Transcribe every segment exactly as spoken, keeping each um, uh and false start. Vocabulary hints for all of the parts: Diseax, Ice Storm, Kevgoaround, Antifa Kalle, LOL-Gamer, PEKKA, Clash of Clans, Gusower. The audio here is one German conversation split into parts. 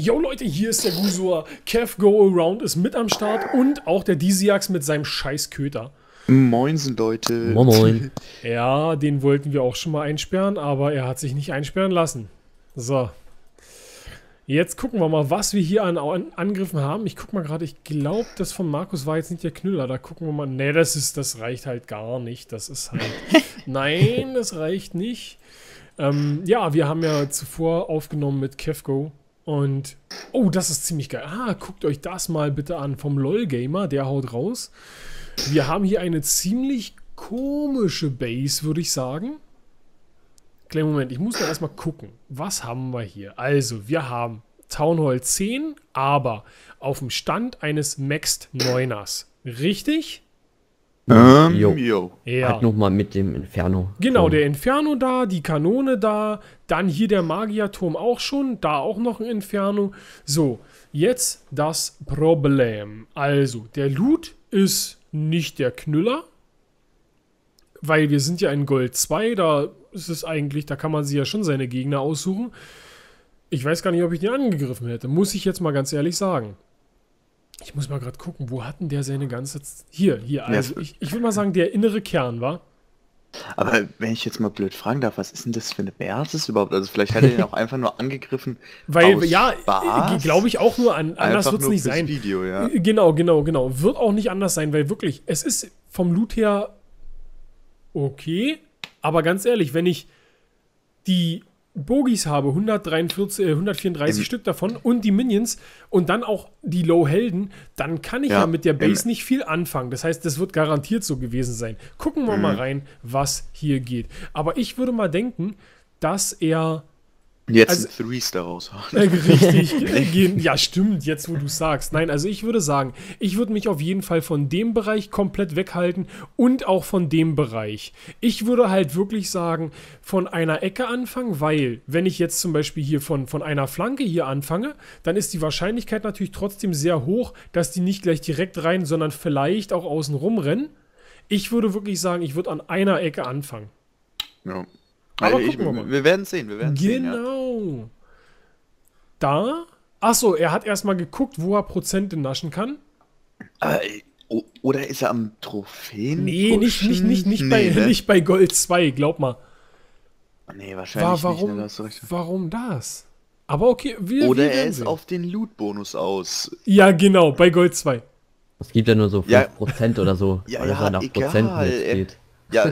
Yo Leute, hier ist der Gusower. Kevgoaround ist mit am Start und auch der Diseax mit seinem Scheißköter. Moinsen Leute. Moin moin. Ja, den wollten wir auch schon mal einsperren, aber er hat sich nicht einsperren lassen. So. Jetzt gucken wir mal, was wir hier an Angriffen haben. Ich guck mal gerade, ich glaube, das von Markus war jetzt nicht der Knüller. Da gucken wir mal. Ne, das ist, das reicht halt gar nicht. Das ist halt. Nein, das reicht nicht. Ähm, ja, wir haben ja zuvor aufgenommen mit Kevgo. Und, oh, das ist ziemlich geil. Ah, guckt euch das mal bitte an vom LOL-Gamer, der haut raus. Wir haben hier eine ziemlich komische Base, würde ich sagen. Kleinen Moment, ich muss da erstmal gucken. Was haben wir hier? Also, wir haben Town Hall zehn, aber auf dem Stand eines Maxed Neuners. Richtig? Ähm, jo. Jo. Ja. Halt nochmal mit dem Inferno. Genau, der Inferno da, die Kanone da, dann hier der Magierturm auch schon, da auch noch ein Inferno. So, jetzt das Problem. Also, der Loot ist nicht der Knüller, weil wir sind ja in Gold zwei, da ist es eigentlich, da kann man sich ja schon seine Gegner aussuchen. Ich weiß gar nicht, ob ich den angegriffen hätte, muss ich jetzt mal ganz ehrlich sagen. Ich muss mal gerade gucken, wo hatten der seine ganze... Z hier, hier, also ja, ich, ich will mal sagen, der innere Kern, war. Aber wenn ich jetzt mal blöd fragen darf, was ist denn das für eine Basis überhaupt? Also vielleicht hat er den auch einfach nur angegriffen weil, aus ja, glaube ich auch nur, an, anders wird es nicht sein. Video, ja. Genau, genau, genau. Wird auch nicht anders sein, weil wirklich, es ist vom Loot her okay, aber ganz ehrlich, wenn ich die... Bogies habe, hundertdreiundvierzig, hundertvierunddreißig ähm. Stück davon und die Minions und dann auch die Low-Helden, dann kann ich ja, ja mit der Base ähm. nicht viel anfangen. Das heißt, das wird garantiert so gewesen sein. Gucken wir mhm. mal rein, was hier geht. Aber ich würde mal denken, dass er... Jetzt also, Threes daraus machen. Äh, richtig. Ja, stimmt, jetzt wo du sagst. Nein, also ich würde sagen, ich würde mich auf jeden Fall von dem Bereich komplett weghalten und auch von dem Bereich. Ich würde halt wirklich sagen, von einer Ecke anfangen, weil wenn ich jetzt zum Beispiel hier von, von einer Flanke hier anfange, dann ist die Wahrscheinlichkeit natürlich trotzdem sehr hoch, dass die nicht gleich direkt rein, sondern vielleicht auch außen rum rennen. Ich würde wirklich sagen, ich würde an einer Ecke anfangen. Ja. Aber ich, wir, mal. wir werden sehen, wir werden sehen. Genau. Sehen, ja. Da? Achso, er hat erstmal geguckt, wo er Prozente naschen kann. Äh, oder ist er am Trophäen? Nee, nicht, nicht, nicht, nicht, nee, bei, ne? nicht bei Gold zwei, glaub mal. Nee, wahrscheinlich War, warum, nicht. Ne? Das ist warum das? Aber okay, wir Oder wir er ist sehen. auf den Loot-Bonus aus. Ja, genau, bei Gold zwei. Es gibt ja nur so fünf Prozent ja. oder so, ja, weil ja, er nach egal, Prozenten jetzt geht. Ja,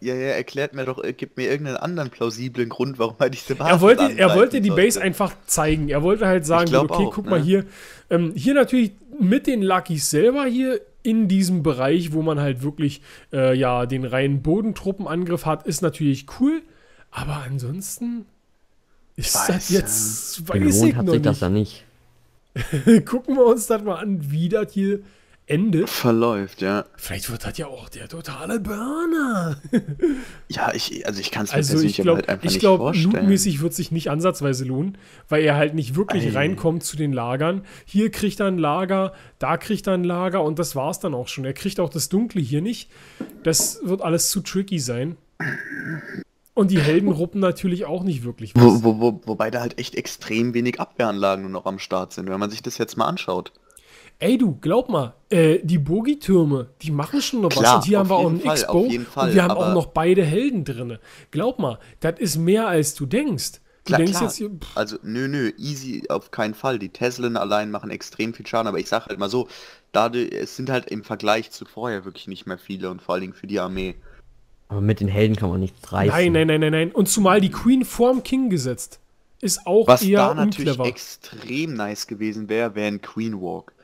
ja, ja, erklärt mir doch, gibt mir irgendeinen anderen plausiblen Grund, warum er diese Basis er wollte, er wollte die sollte. Base einfach zeigen. Er wollte halt sagen, okay, auch, guck ne? mal hier. Ähm, hier natürlich mit den Luckys selber hier in diesem Bereich, wo man halt wirklich äh, ja, den reinen Bodentruppenangriff hat, ist natürlich cool. Aber ansonsten ist weiß, das jetzt... Ja. Weiß ich hat noch sich nicht. Das da nicht. Gucken wir uns das mal an, wie das hier... Ende. Verläuft, ja. Vielleicht wird das ja auch der totale Burner. Ja, ich, also ich kann es mir also persönlich ich glaub, halt einfach ich nicht glaub, vorstellen. Lootmäßig wird sich nicht ansatzweise lohnen, weil er halt nicht wirklich Ei. reinkommt zu den Lagern. Hier kriegt er ein Lager, da kriegt er ein Lager und das war's dann auch schon. Er kriegt auch das Dunkle hier nicht. Das wird alles zu tricky sein. Und die Helden ruppen natürlich auch nicht wirklich was. Wo, wo, wo, wobei da halt echt extrem wenig Abwehranlagen nur noch am Start sind, wenn man sich das jetzt mal anschaut. Ey du, glaub mal, äh, die Bogi-Türme, die machen schon noch Klar, was. Und hier haben wir auch einen Fall, Expo Fall, und wir haben auch noch beide Helden drin. Glaub mal, das ist mehr als du denkst. Du klar, denkst klar. jetzt hier, also nö, nö, easy auf keinen Fall. Die Teslen allein machen extrem viel Schaden, aber ich sag halt mal so, dadurch, es sind halt im Vergleich zu vorher wirklich nicht mehr viele und vor allen Dingen für die Armee. Aber mit den Helden kann man nichts reißen. Nein, nein, nein, nein, nein. Und zumal die Queen vorm King gesetzt. Ist auch was eher da natürlich unclever. Extrem nice gewesen wäre, wäre ein Queen Walk.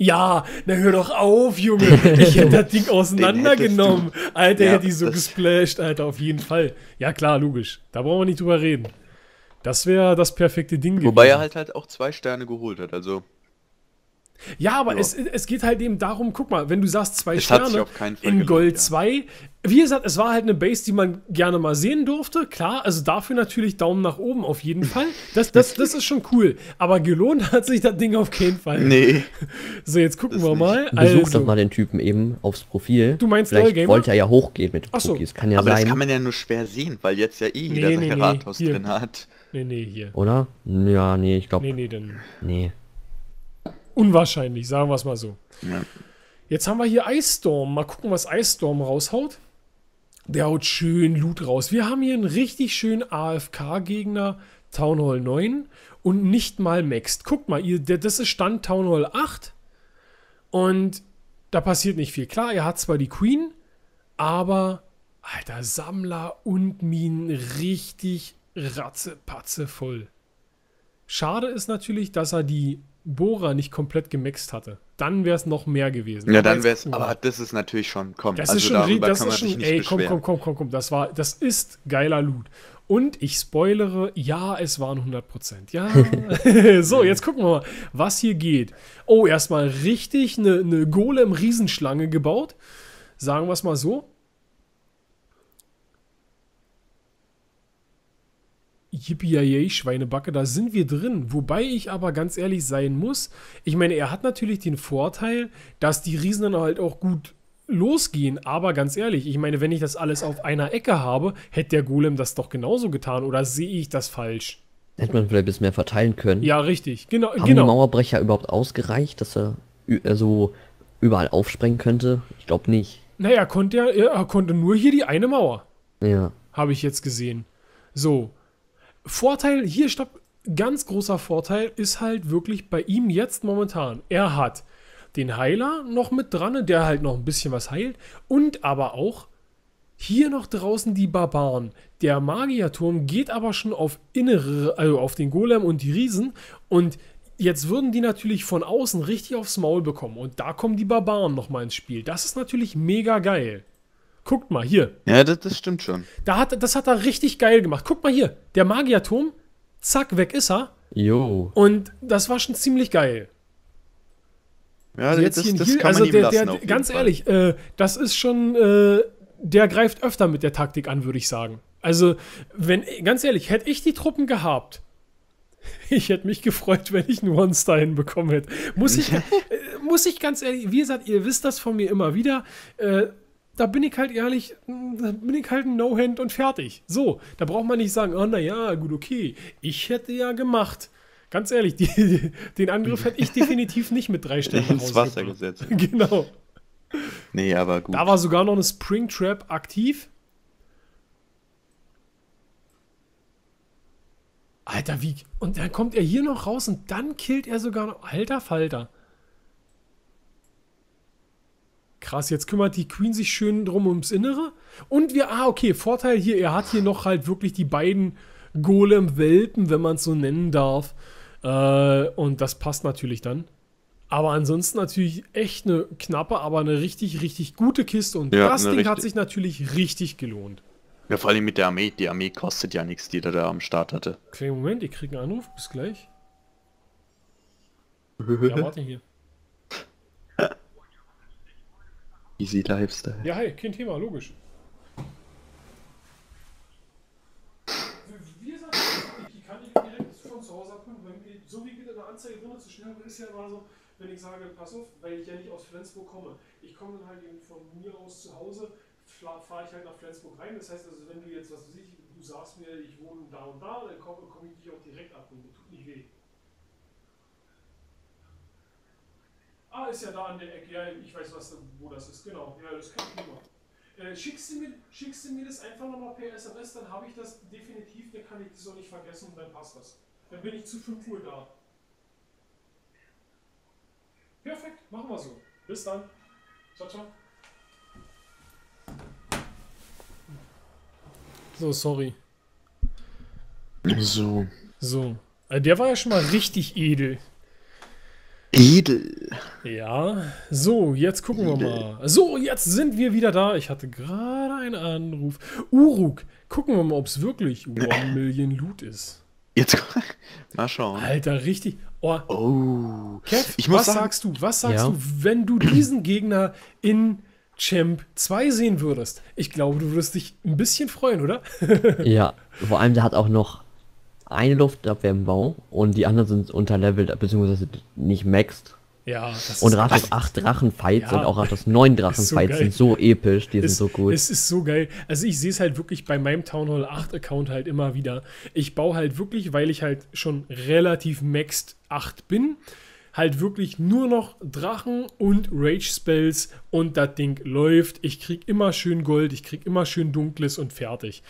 Ja, na hör doch auf, Junge. Ich hätte das Ding auseinandergenommen. Alter, ja, hätte ich so gesplasht, Alter, auf jeden Fall. Ja klar, logisch. Da brauchen wir nicht drüber reden. Das wäre das perfekte Ding gewesen. Wobei er halt halt auch zwei Sterne geholt hat, also. Ja, aber ja. Es, es geht halt eben darum, guck mal, wenn du sagst zwei es Sterne in Gold zwei, ja. Wie gesagt, es war halt eine Base, die man gerne mal sehen durfte. Klar, also dafür natürlich Daumen nach oben auf jeden Fall. Das, das, das ist schon cool. Aber gelohnt hat sich das Ding auf keinen Fall. Nee. So, jetzt gucken wir mal. Besuch also. doch mal den Typen eben aufs Profil. Du meinst Vielleicht LOL-Gamer? Wollte er ja hochgehen mit Profis. So. Kann ja Aber sein. Das kann man ja nur schwer sehen, weil jetzt ja eh jeder nee, nee, sein nee. Rathaus drin hat. Nee, nee, hier. Oder? Ja, nee, ich glaube... Nee, nee, dann... Nee. Unwahrscheinlich, sagen wir es mal so. Ja. Jetzt haben wir hier Ice Storm. Mal gucken, was Ice Storm raushaut. Der haut schön Loot raus. Wir haben hier einen richtig schönen A F K-Gegner, Town Hall neun und nicht mal maxed. Guckt mal, ihr, das ist Stand Town Hall acht und da passiert nicht viel. Klar, er hat zwar die Queen, aber, alter, Sammler und Minen richtig ratzepatze voll. Schade ist natürlich, dass er die Bohrer nicht komplett gemaxt hatte. Dann wäre es noch mehr gewesen. Ja, dann wäre es, aber das ist natürlich schon, komm, das also ist schon, darüber das kann ist man schon, sich nicht ey, komm, komm, komm, komm, komm, das war, das ist geiler Loot. Und ich spoilere, ja, es waren hundert Prozent. Ja, so, jetzt gucken wir mal, was hier geht. Oh, erstmal richtig eine, eine Golem-Riesenschlange gebaut. Sagen wir es mal so. Yippie-yay, Schweinebacke, da sind wir drin. Wobei ich aber ganz ehrlich sein muss, ich meine, er hat natürlich den Vorteil, dass die Riesen dann halt auch gut losgehen, aber ganz ehrlich, ich meine, wenn ich das alles auf einer Ecke habe, hätte der Golem das doch genauso getan, oder sehe ich das falsch? Hätte man vielleicht ein bisschen mehr verteilen können. Ja, richtig, genau. Haben genau. die Mauerbrecher überhaupt ausgereicht, dass er so überall aufsprengen könnte? Ich glaube nicht. Naja, konnte er, er konnte nur hier die eine Mauer. Ja. Habe ich jetzt gesehen. So. Vorteil, hier, stopp, ganz großer Vorteil ist halt wirklich bei ihm jetzt momentan. Er hat den Heiler noch mit dran, der halt noch ein bisschen was heilt. Und aber auch hier noch draußen die Barbaren. Der Magierturm geht aber schon auf innere, also auf den Golem und die Riesen. Und jetzt würden die natürlich von außen richtig aufs Maul bekommen. Und da kommen die Barbaren nochmal ins Spiel. Das ist natürlich mega geil. Guckt mal, hier. Ja, das, das stimmt schon. Da hat, das hat er richtig geil gemacht. Guckt mal hier, der Magierturm, zack, weg ist er. Jo. Und das war schon ziemlich geil. Ja, also jetzt das, das kann man also ihm der, lassen, der, ganz ehrlich, äh, das ist schon, äh, der greift öfter mit der Taktik an, würde ich sagen. Also, wenn, ganz ehrlich, hätte ich die Truppen gehabt, ich hätte mich gefreut, wenn ich einen One-Star hinbekommen hätte. Muss ich, äh, muss ich ganz ehrlich, wie gesagt, ihr wisst das von mir immer wieder, äh, da bin ich halt ehrlich, da bin ich halt ein No-Hand und fertig. So, da braucht man nicht sagen, oh naja, gut, okay, ich hätte ja gemacht. Ganz ehrlich, die, die, den Angriff hätte ich definitiv nicht mit drei Sternen ins Wasser gesetzt. Genau. Nee, aber gut. Da war sogar noch eine Springtrap aktiv. Alter, wie... Und dann kommt er hier noch raus und dann killt er sogar noch... Alter Falter. Krass, jetzt kümmert die Queen sich schön drum ums Innere. Und wir... Ah, okay, Vorteil hier, er hat hier noch halt wirklich die beiden Golem-Welpen, wenn man es so nennen darf. Äh, und das passt natürlich dann. Aber ansonsten natürlich echt eine knappe, aber eine richtig, richtig gute Kiste. Und ja, das Ding hat sich natürlich richtig gelohnt. Ja, vor allem mit der Armee. Die Armee kostet ja nichts, die er da am Start hatte. Okay, Moment, ich kriege einen Anruf. Bis gleich. Ja, warte hier. Easy Lifestyle. Ja, hi, kein Thema, logisch. So wie geht in der Anzeige runter zu schnell, aber ist ja immer so, wenn ich sage, pass auf, weil ich ja nicht aus Flensburg komme. Ich komme dann halt eben von mir aus zu Hause, fahre ich halt nach Flensburg rein. Das heißt also, wenn du jetzt, was weiß ich, du sagst mir, ich wohne da und da, dann komme komm ich dich auch direkt abholen. Tut nicht weh. Ah, ist ja da an der Ecke. Ja, ich weiß, was, wo das ist. Genau. Ja, das kann ich nicht machen. Äh, schickst, du mir, schickst du mir das einfach nochmal per S M S, dann habe ich das definitiv, dann kann ich das auch nicht vergessen und dann passt das. Dann bin ich zu fünf Uhr da. Perfekt, machen wir so. Bis dann. Ciao, ciao. So, sorry. So. So. Also der war ja schon mal richtig edel. Edel. Ja. So, jetzt gucken edel. wir mal. So, jetzt sind wir wieder da. Ich hatte gerade einen Anruf. Uruk. Gucken wir mal, ob es wirklich one Million Loot ist. Jetzt mal schauen. Alter, richtig. Oh. oh. Kev, ich muss was sagen, sagst du, was sagst ja. du, wenn du diesen Gegner in Champ zwei sehen würdest? Ich glaube, du würdest dich ein bisschen freuen, oder? Ja, vor allem der hat auch noch eine Luftabwehr im Bau und die anderen sind unterlevelt, beziehungsweise nicht maxed. Ja, das und Rathos acht Drachenfights ja. und auch Rathos neun Drachenfights so sind so episch, die es, sind so gut. Es ist so geil. Also ich sehe es halt wirklich bei meinem Town Hall acht Account halt immer wieder. Ich baue halt wirklich, weil ich halt schon relativ maxed acht bin, halt wirklich nur noch Drachen und Rage-Spells und das Ding läuft. Ich kriege immer schön Gold, ich kriege immer schön Dunkles und fertig.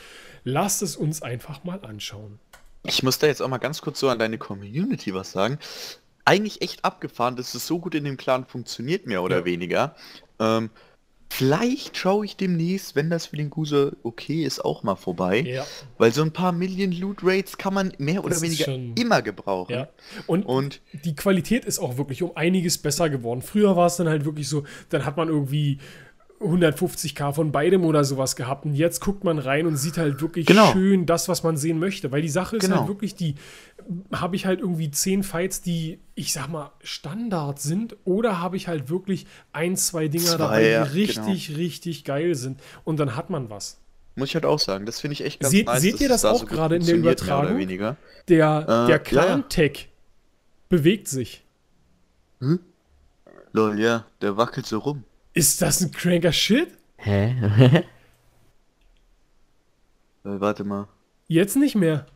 Lasst es uns einfach mal anschauen. Ich muss da jetzt auch mal ganz kurz so an deine Community was sagen. Eigentlich echt abgefahren, dass es so gut in dem Clan funktioniert, mehr oder ja. weniger. Ähm, vielleicht schaue ich demnächst, wenn das für den Gusower okay ist, auch mal vorbei. Ja. Weil so ein paar Million Loot Rates kann man mehr oder das weniger schon... immer gebrauchen. Ja. Und, Und die Qualität ist auch wirklich um einiges besser geworden. Früher war es dann halt wirklich so, dann hat man irgendwie hundertfünfzigtausend von beidem oder sowas gehabt und jetzt guckt man rein und sieht halt wirklich genau. schön das, was man sehen möchte, weil die Sache ist genau. halt wirklich die, habe ich halt irgendwie zehn Fights, die, ich sag mal, Standard sind oder habe ich halt wirklich ein, zwei Dinger zwei, dabei, die ja, richtig, genau. richtig geil sind und dann hat man was. Muss ich halt auch sagen, das finde ich echt ganz seht, nice. Seht ihr das, das auch so gerade in der Übertragung? Der, der äh, Clan-Tag ja. bewegt sich. Hm? Lol, ja, der wackelt so rum. Ist das ein cranker Shit? Hä? Warte mal. Jetzt nicht mehr.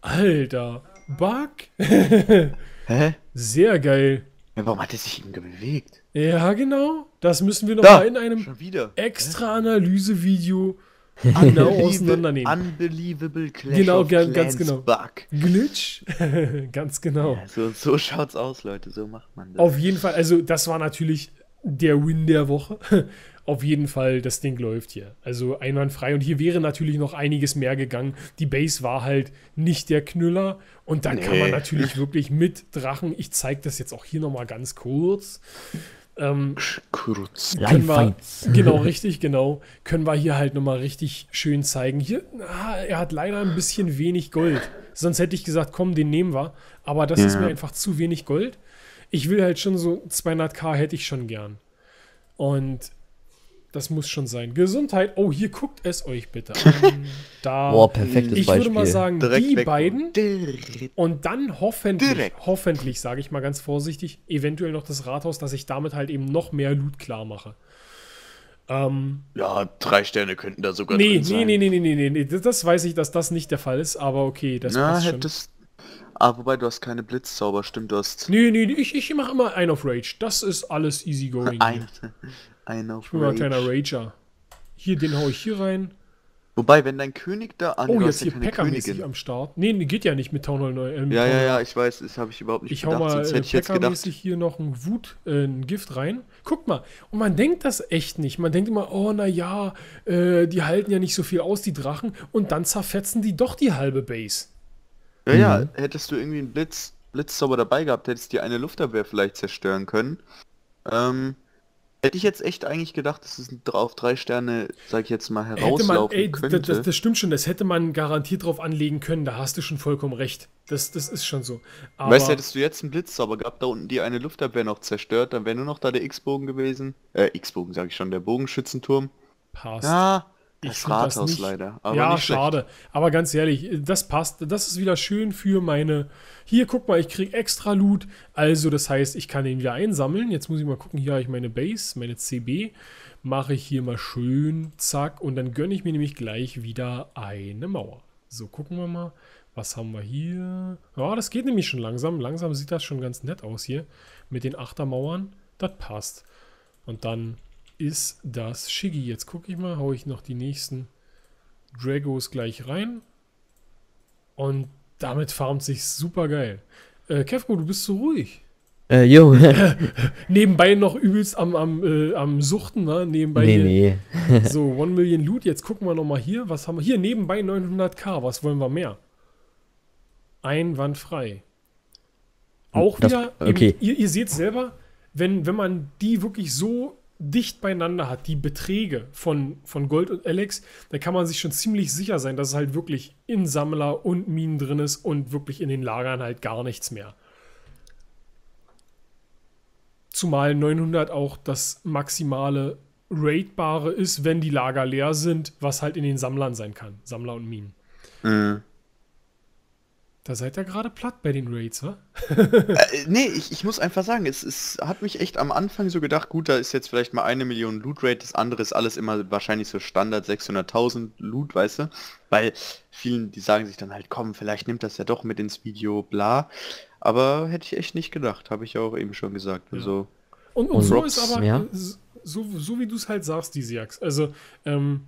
Alter. Bug. Hä? Sehr geil. Ja, warum hat er sich eben bewegt? Ja, genau. Das müssen wir noch da. mal in einem extra Analyse-Video auseinandernehmen. Unbelievable Clash genau, of Clans ganz genau. Bug. Glitch? Ganz genau. Ja, so, so schaut's aus, Leute. So macht man das. Auf jeden Fall. Also, das war natürlich der Win der Woche. Auf jeden Fall, das Ding läuft hier. Also, einwandfrei. Und hier wäre natürlich noch einiges mehr gegangen. Die Base war halt nicht der Knüller. Und dann nee. kann man natürlich wirklich mit Drachen, ich zeige das jetzt auch hier nochmal ganz kurz, Ähm, kurz. Wir, genau, richtig, genau. Können wir hier halt nochmal richtig schön zeigen. Hier, ah, er hat leider ein bisschen wenig Gold. Sonst hätte ich gesagt, komm, den nehmen wir. Aber das ja. ist mir einfach zu wenig Gold. Ich will halt schon so zweihunderttausend hätte ich schon gern. Und das muss schon sein. Gesundheit. Oh, hier guckt es euch bitte an. Da, boah, perfektes ich würde Beispiel. mal sagen, direkt die weg. beiden direkt. Und dann hoffentlich, direkt. hoffentlich, sage ich mal ganz vorsichtig, eventuell noch das Rathaus, dass ich damit halt eben noch mehr Loot klar mache. Ähm, ja, drei Sterne könnten da sogar nee, drin sein. Nee, nee, nee, nee, nee, nee, das weiß ich, dass das nicht der Fall ist, aber okay, das Na, passt schon. Hättest Ah, wobei, du hast keine Blitzzauber, stimmt, du hast... Nee, nee, ich, ich mache immer einen auf Rage. Das ist alles easy going. Ein, ein auf ich bin Rage. Ich mal ein kleiner Rager. Hier, den hau ich hier rein. Wobei, wenn dein König da... an. Oh, jetzt hier Pekka-mäßig am Start. Nee, geht ja nicht mit Town Hall neun. Äh, ja, ja, ja, ich weiß, das habe ich überhaupt nicht ich gedacht. Hau mal, sonst hätte ich jetzt gedacht. Hier noch ein Wut, äh, ein Gift rein. Guck mal, und man denkt das echt nicht. Man denkt immer, oh, naja, äh, die halten ja nicht so viel aus, die Drachen. Und dann zerfetzen die doch die halbe Base. Ja, mhm. ja, hättest du irgendwie einen Blitz, Blitzzauber dabei gehabt, hättest du dir eine Luftabwehr vielleicht zerstören können. Ähm, hätte ich jetzt echt eigentlich gedacht, dass es auf drei Sterne, sag ich jetzt mal, herauslaufen man, ey, könnte. Das, das stimmt schon, das hätte man garantiert drauf anlegen können, da hast du schon vollkommen recht. Das, das ist schon so. Aber weißt du, hättest du jetzt einen Blitzzauber gehabt, da unten dir eine Luftabwehr noch zerstört, dann wäre nur noch da der X-Bogen gewesen. Äh, X-Bogen sag ich schon, der Bogenschützenturm. Passt. Ja. Ich das Rathaus das leider. Aber ja, nicht schade. Aber ganz ehrlich, das passt. Das ist wieder schön für meine... Hier, guck mal, ich kriege extra Loot. Also, das heißt, ich kann den wieder einsammeln. Jetzt muss ich mal gucken. Hier habe ich meine Base, meine C B. Mache ich hier mal schön, zack. Und dann gönne ich mir nämlich gleich wieder eine Mauer. So, gucken wir mal. Was haben wir hier? Ja, das geht nämlich schon langsam. Langsam sieht das schon ganz nett aus hier. Mit den Achtermauern. Das passt. Und dann... ist das Shiggy. Jetzt gucke ich mal, hau ich noch die nächsten Dragos gleich rein. Und damit farmt sich super geil. Äh, Kevgo, du bist so ruhig. Äh, jo. Nebenbei noch übelst am, am, äh, am Suchten, ne? Nebenbei nee, nee. So, one Million Loot. Jetzt gucken wir nochmal hier. Was haben wir? Hier, nebenbei neunhunderttausend. Was wollen wir mehr? Einwandfrei. Auch das, wieder, okay. eben, ihr, ihr seht es selber, wenn, wenn man die wirklich so dicht beieinander hat, die Beträge von, von Gold und Alex, da kann man sich schon ziemlich sicher sein, dass es halt wirklich in Sammler und Minen drin ist und wirklich in den Lagern halt gar nichts mehr. Zumal neunhundert auch das maximale Raidbare ist, wenn die Lager leer sind, was halt in den Sammlern sein kann. Sammler und Minen. Mhm. Da seid ihr gerade platt bei den Raids, wa? äh, nee, ich, ich muss einfach sagen, es, es hat mich echt am Anfang so gedacht, gut, da ist jetzt vielleicht mal eine Million Loot Raid, das andere ist alles immer wahrscheinlich so Standard sechshunderttausend Loot, weißt du? Weil vielen, die sagen sich dann halt, komm, vielleicht nimmt das ja doch mit ins Video, bla. Aber hätte ich echt nicht gedacht, habe ich ja auch eben schon gesagt. Ja. Also, und, und, und so Drops, ist aber, ja? so, so wie du es halt sagst, Diseax, also, ähm,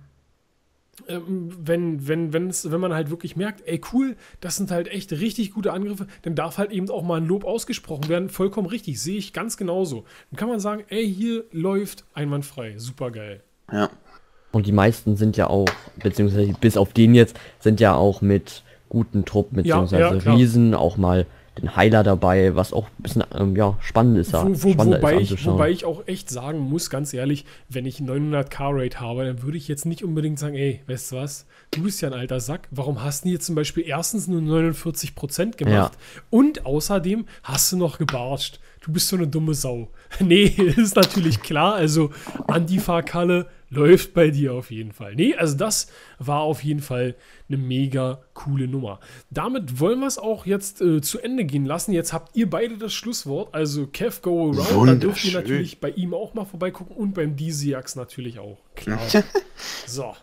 Wenn, wenn, wenn, es, wenn man halt wirklich merkt, ey cool, das sind halt echt richtig gute Angriffe, dann darf halt eben auch mal ein Lob ausgesprochen werden, vollkommen richtig, sehe ich ganz genauso. Dann kann man sagen, ey, hier läuft einwandfrei, super geil. Ja. Und die meisten sind ja auch, beziehungsweise bis auf den jetzt, sind ja auch mit guten Truppen, beziehungsweise ja, ja, Riesen, auch mal den Heiler dabei, was auch ein bisschen ähm, ja, spannend ist. Wo, wo, wobei, ist ich, wobei ich auch echt sagen muss, ganz ehrlich, wenn ich neunhunderttausend Rate habe, dann würde ich jetzt nicht unbedingt sagen, ey, weißt du was, du bist ja ein alter Sack, warum hast du hier zum Beispiel erstens nur neunundvierzig Prozent gemacht, ja, und außerdem hast du noch gebarscht, du bist so eine dumme Sau. Nee, ist natürlich klar, also Antifa Kalle läuft bei dir auf jeden Fall. Nee, also das war auf jeden Fall eine mega coole Nummer. Damit wollen wir es auch jetzt äh, zu Ende gehen lassen. Jetzt habt ihr beide das Schlusswort. Also Kevgoaround, da dürft ihr natürlich bei ihm auch mal vorbeigucken und beim Diseax natürlich auch. Klar. So.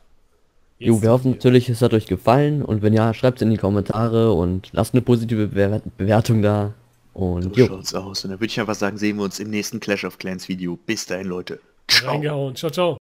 Jo, wir hoffen natürlich, es hat euch gefallen. Und wenn ja, schreibt es in die Kommentare und lasst eine positive Be Bewertung da. Und so schaut's aus. Und dann würde ich einfach sagen, sehen wir uns im nächsten Clash of Clans Video. Bis dahin, Leute. Ciao. Reingehauen. Ciao, ciao.